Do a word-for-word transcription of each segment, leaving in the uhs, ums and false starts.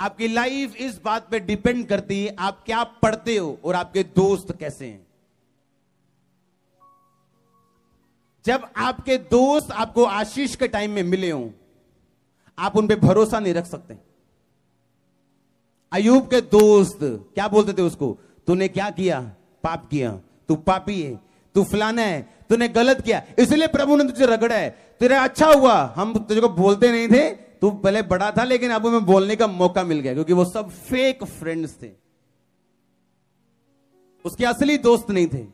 आपकी लाइफ इस बात पे डिपेंड करती है आप क्या पढ़ते हो और आपके दोस्त कैसे हैं। जब आपके दोस्त आपको आशीष के टाइम में मिले हों, आप उन पे भरोसा नहीं रख सकते। अय्यूब के दोस्त क्या बोलते थे उसको, तूने क्या किया, पाप किया, तू पापी है, तू फलाना है, तूने गलत किया, इसलिए प्रभु ने तुझे रगड़ा है, तेरा अच्छा हुआ हम तुझे को बोलते नहीं थे, तू पहले बड़ा था लेकिन अब हमें बोलने का मौका मिल गया, क्योंकि वो सब फेक फ्रेंड्स थे, उसके असली दोस्त नहीं थे।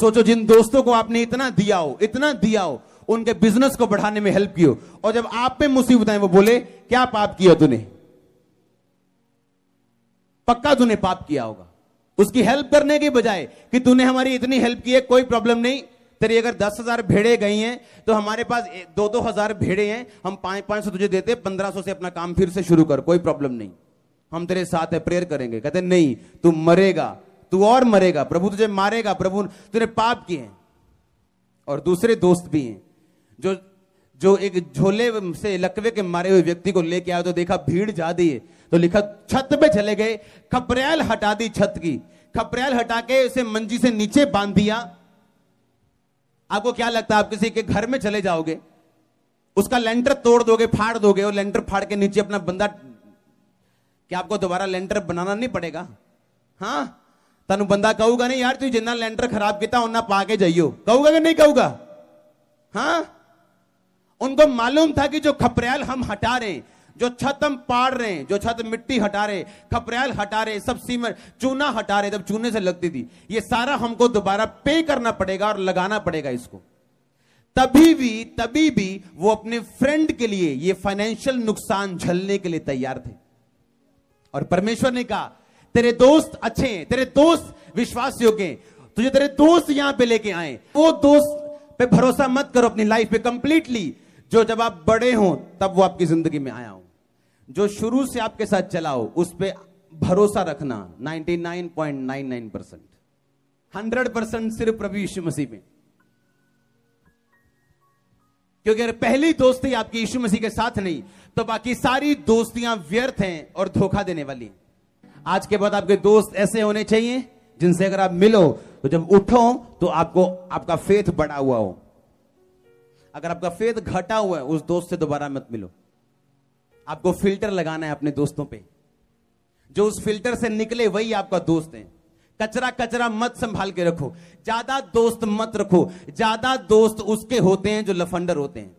सोचो जिन दोस्तों को आपने इतना दिया हो, इतना दिया हो, उनके बिजनेस को बढ़ाने में हेल्प की हो, और जब आप पे मुसीबत आए वो बोले क्या पाप किया तूने, पक्का तूने पाप किया होगा। उसकी हेल्प करने के बजाय कि तूने हमारी इतनी हेल्प की है, कोई प्रॉब्लम नहीं, तेरी अगर दस हजार भेड़े गई हैं तो हमारे पास दो दो हजार भेड़े हैं, हम पांच पांच सौ तुझे देते, पंद्रह सौ से अपना काम फिर से शुरू कर, कोई प्रॉब्लम नहीं, हम तेरे साथ है, प्रेयर करेंगे। कहते नहीं, तू मरेगा, तू और मरेगा, प्रभु तुझे मारेगा, प्रभु तूने पाप किए। और दूसरे दोस्त भी हैं जो जो एक झोले से लकवे के मारे हुए व्यक्ति को लेके आया, तो देखा भीड़ ज्यादा है, तो लिखा छत पे चले गए, खपरेल हटा दी, छत की खपरेल हटा के उसे मंजी से नीचे बांध दिया। आपको क्या लगता है आप किसी के घर में चले जाओगे, उसका लेंटर तोड़ दोगे, फाड़ दोगे, और लेंटर फाड़ के नीचे अपना बंदा, क्या आपको दोबारा लेंटर बनाना नहीं पड़ेगा? हाँ, तनु बंदा कहूगा नहीं यार तू जिन्ना लेंटर खराब किया उन्ना पाके जाइयो, कहूगा कि नहीं कहूगा? हाँ, उनको मालूम था कि जो खपरेल हम हटा रहे, जो छत हम पाड़ रहे हैं, जो छत मिट्टी हटा रहे, खपरेल हटा रहे, सब सीमेंट चूना हटा रहे, जब चूने से लगती थी, ये सारा हमको दोबारा पे करना पड़ेगा और लगाना पड़ेगा इसको। तभी भी तभी भी वो अपने फ्रेंड के लिए ये फाइनेंशियल नुकसान झेलने के लिए तैयार थे। और परमेश्वर ने कहा तेरे दोस्त अच्छे हैं, तेरे दोस्त विश्वास योग्य हैं, तुझे तेरे दोस्त यहां पे लेके आए। वो दोस्त पे भरोसा मत करो अपनी लाइफ पे कंप्लीटली, जो जब आप बड़े हो तब वो आपकी जिंदगी में आया हो, जो शुरू से आपके साथ चला हो उस पे भरोसा रखना निन्यानवे पॉइंट निन्यानवे परसेंट। हंड्रेड परसेंट सिर्फ प्रभु यीशु मसीह में, क्योंकि अगर पहली दोस्ती आपकी यीशु मसीह के साथ नहीं तो बाकी सारी दोस्तियां व्यर्थ हैं और धोखा देने वाली हैं। आज के बाद आपके दोस्त ऐसे होने चाहिए जिनसे अगर आप मिलो तो जब उठो तो आपको आपका फेथ बढ़ा हुआ हो। अगर आपका फेथ घटा हुआ है उस दोस्त से दोबारा मत मिलो। आपको फिल्टर लगाना है अपने दोस्तों पे, जो उस फिल्टर से निकले वही आपका दोस्त है। कचरा कचरा मत संभाल के रखो, ज्यादा दोस्त मत रखो। ज्यादा दोस्त उसके होते हैं जो लफंडर होते हैं,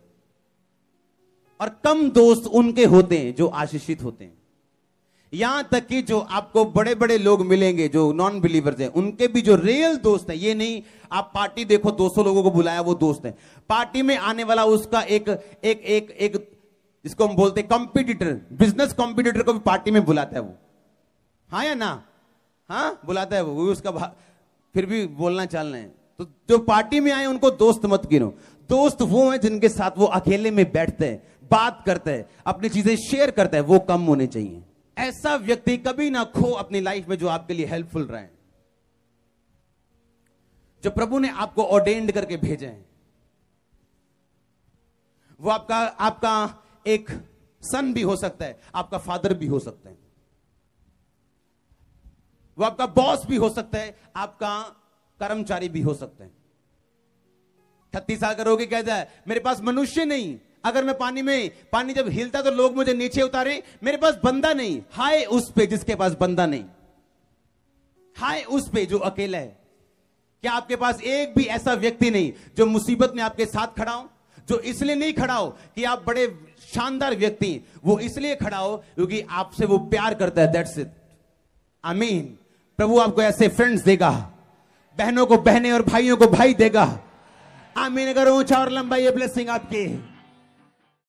और कम दोस्त उनके होते हैं जो आशीषित होते हैं। यहां तक कि जो आपको बड़े बड़े लोग मिलेंगे जो नॉन बिलीवर्स हैं, उनके भी जो रियल दोस्त हैं, ये नहीं आप पार्टी देखो दो सौ लोगों को बुलाया वो दोस्त हैं, पार्टी में आने वाला उसका एक एक एक एक जिसको हम बोलते हैं कॉम्पिटिटर, बिजनेस कॉम्पिटिटर को भी पार्टी में बुलाता है वो, हाँ या ना? हाँ बुलाता है वो, वो उसका फिर भी बोलना चालना है। तो जो पार्टी में आए उनको दोस्त मत गिनो। दोस्त वो हैं जिनके साथ वो अकेले में बैठते हैं, बात करते हैं, अपनी चीजें शेयर करते हैं, वो कम होने चाहिए। ऐसा व्यक्ति कभी ना खो अपनी लाइफ में जो आपके लिए हेल्पफुल रहे हैं, जो प्रभु ने आपको ऑर्डेंड करके भेजे हैं। वो आपका आपका एक सन भी हो सकता है, आपका फादर भी हो सकता है, वो आपका बॉस भी हो सकता है, आपका कर्मचारी भी हो सकता है। छत्तीस साल का रोगी कहता है मेरे पास मनुष्य नहीं, अगर मैं पानी में पानी जब हिलता तो लोग मुझे नीचे उतारे, मेरे पास बंदा नहीं। हाय उस पे जिसके पास बंदा नहीं, हाय उस पे जो अकेला है। क्या आपके पास एक भी ऐसा व्यक्ति नहीं जो मुसीबत में आपके साथ खड़ा हो? जो इसलिए नहीं खड़ा हो कि आप बड़े शानदार व्यक्ति, वो इसलिए खड़ा हो क्योंकि आपसे वो प्यार करता है। That's it. आमीन। प्रभु आपको ऐसे फ्रेंड्स देगा, बहनों को बहने और भाइयों को भाई देगा। आमीन। अगर ऊंचा और लंबा ये ब्लेसिंग आपकी।